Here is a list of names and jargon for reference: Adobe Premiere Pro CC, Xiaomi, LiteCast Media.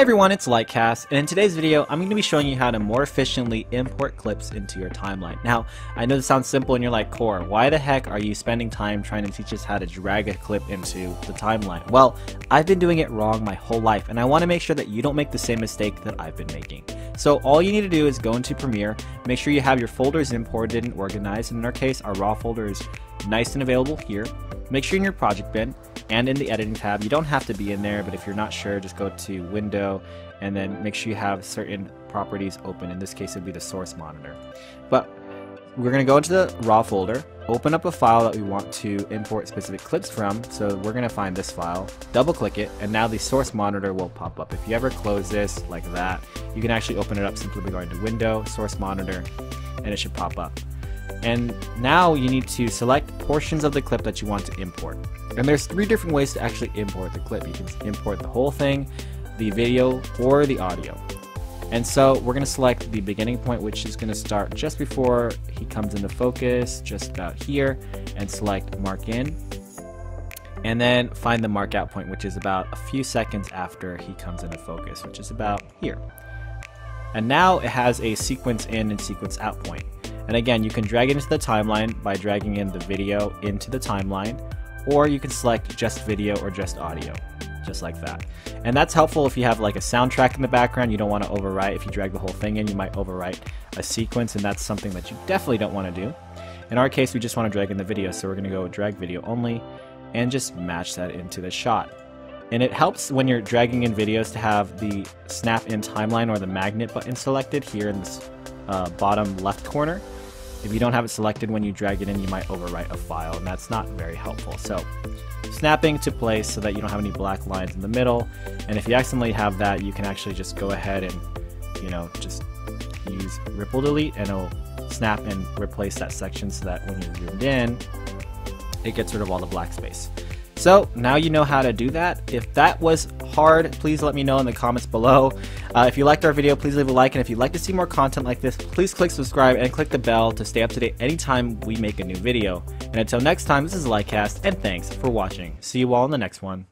Hey everyone, it's LiteCast, and in today's video, I'm going to be showing you how to more efficiently import clips into your timeline. Now, I know this sounds simple and you're like, Core, why the heck are you spending time trying to teach us how to drag a clip into the timeline? Well, I've been doing it wrong my whole life, and I want to make sure that you don't make the same mistake that I've been making. So all you need to do is go into Premiere, make sure you have your folders imported and organized, and in our case, our raw folder is nice and available here. Make sure in your project bin and in the editing tab, you don't have to be in there, but if you're not sure, just go to Window and then make sure you have certain properties open. In this case, it would be the source monitor. But we're going to go into the raw folder, open up a file that we want to import specific clips from. So we're going to find this file, double click it, and now the source monitor will pop up. If you ever close this like that, you can actually open it up simply by going to Window, source monitor, and it should pop up. And now you need to select portions of the clip that you want to import. And there's three different ways to actually import the clip. You can import the whole thing, the video, or the audio. And so we're going to select the beginning point, which is going to start just before he comes into focus, just about here, and select mark in. And then find the mark out point, which is about a few seconds after he comes into focus, which is about here. And now it has a sequence in and sequence out point. And again, you can drag it into the timeline by dragging in the video into the timeline, or you can select just video or just audio, just like that. And that's helpful if you have like a soundtrack in the background. You don't want to overwrite. If you drag the whole thing in, you might overwrite a sequence, and that's something that you definitely don't want to do. In our case, we just want to drag in the video, so we're going to go drag video only and just match that into the shot. And it helps when you're dragging in videos to have the snap in timeline or the magnet button selected here in this bottom left corner. If you don't have it selected when you drag it in, you might overwrite a file, and that's not very helpful. So snapping to place so that you don't have any black lines in the middle. And if you accidentally have that, you can actually just go ahead and, just use ripple delete, and it'll snap and replace that section so that when you're zoomed in, it gets rid of all the black space. So now you know how to do that. If that was hard, please let me know in the comments below. If you liked our video, please leave a like. And if you'd like to see more content like this, please click subscribe and click the bell to stay up to date anytime we make a new video. And until next time, this is LiteCast, and thanks for watching. See you all in the next one.